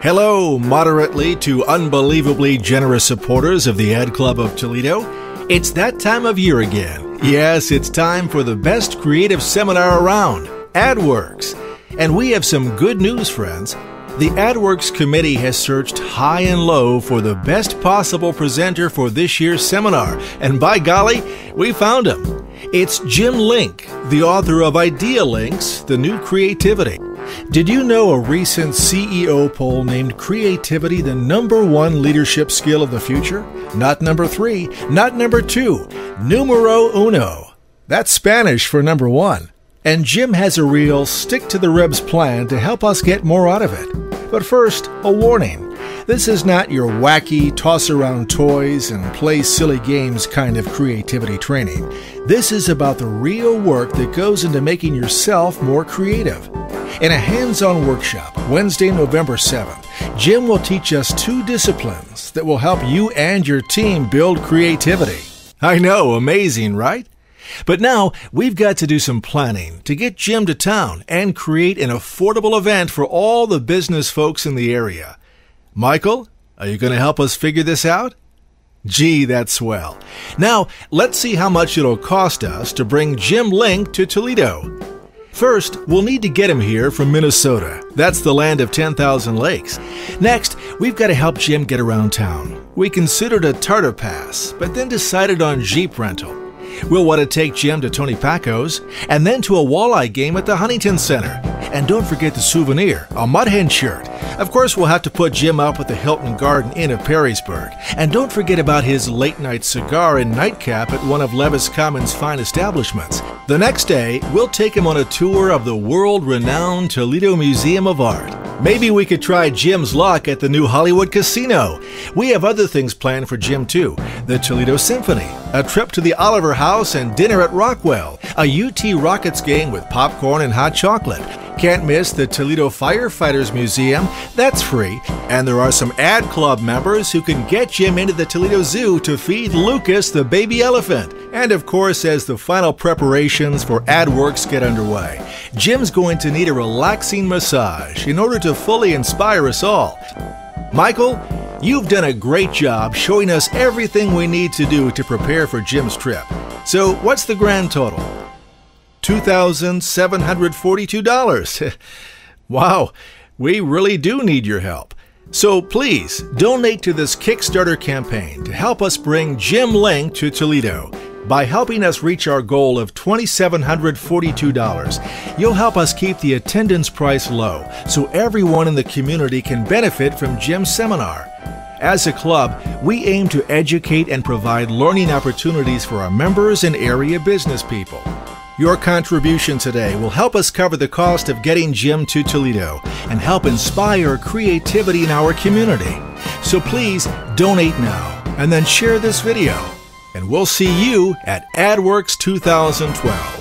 Hello, moderately to unbelievably generous supporters of the Ad Club of Toledo. It's that time of year again. Yes, it's time for the best creative seminar around, AdWorks. And we have some good news, friends. The AdWorks committee has searched high and low for the best possible presenter for this year's seminar. And by golly, we found him. It's Jim Link, the author of Idea Links: The New Creativity. Did you know a recent CEO poll named creativity the #1 leadership skill of the future? Not #3, not #2, numero uno. That's Spanish for #1. And Jim has a real stick-to-the-ribs plan to help us get more out of it. But first, a warning. This is not your wacky, toss-around toys and play silly games kind of creativity training. This is about the real work that goes into making yourself more creative. In a hands-on workshop, Wednesday, November 7th, Jim will teach us 2 disciplines that will help you and your team build creativity. I know, amazing, right? But now, we've got to do some planning to get Jim to town and create an affordable event for all the business folks in the area. Michael, are you going to help us figure this out? Gee, that's swell. Now, let's see how much it'll cost us to bring Jim Link to Toledo. First, we'll need to get him here from Minnesota. That's the land of 10,000 lakes. Next, we've got to help Jim get around town. We considered a Tartar Pass, but then decided on Jeep rental. We'll want to take Jim to Tony Paco's, and then to a walleye game at the Huntington Center. And don't forget the souvenir, a Mud Hen shirt. Of course, we'll have to put Jim up at the Hilton Garden Inn of Perrysburg. And don't forget about his late-night cigar and nightcap at one of Levis Commons' fine establishments. The next day, we'll take him on a tour of the world-renowned Toledo Museum of Art. Maybe we could try Jim's luck at the new Hollywood Casino. We have other things planned for Jim, too. The Toledo Symphony, a trip to the Oliver House and dinner at Rockwell, a UT Rockets game with popcorn and hot chocolate. Can't miss the Toledo Firefighters Museum. That's free. And there are some Ad Club members who can get Jim into the Toledo Zoo to feed Lucas the baby elephant. And of course, as the final preparations for AdWorks get underway, Jim's going to need a relaxing massage in order to fully inspire us all. Michael, you've done a great job showing us everything we need to do to prepare for Jim's trip. So what's the grand total? $2,742. Wow, we really do need your help. So please donate to this Kickstarter campaign to help us bring Jim Link to Toledo. By helping us reach our goal of $2,742, you'll help us keep the attendance price low so everyone in the community can benefit from Jim's seminar. As a club, we aim to educate and provide learning opportunities for our members and area business people. Your contribution today will help us cover the cost of getting Jim to Toledo and help inspire creativity in our community. So please donate now and then share this video. And we'll see you at AdWorks 2012.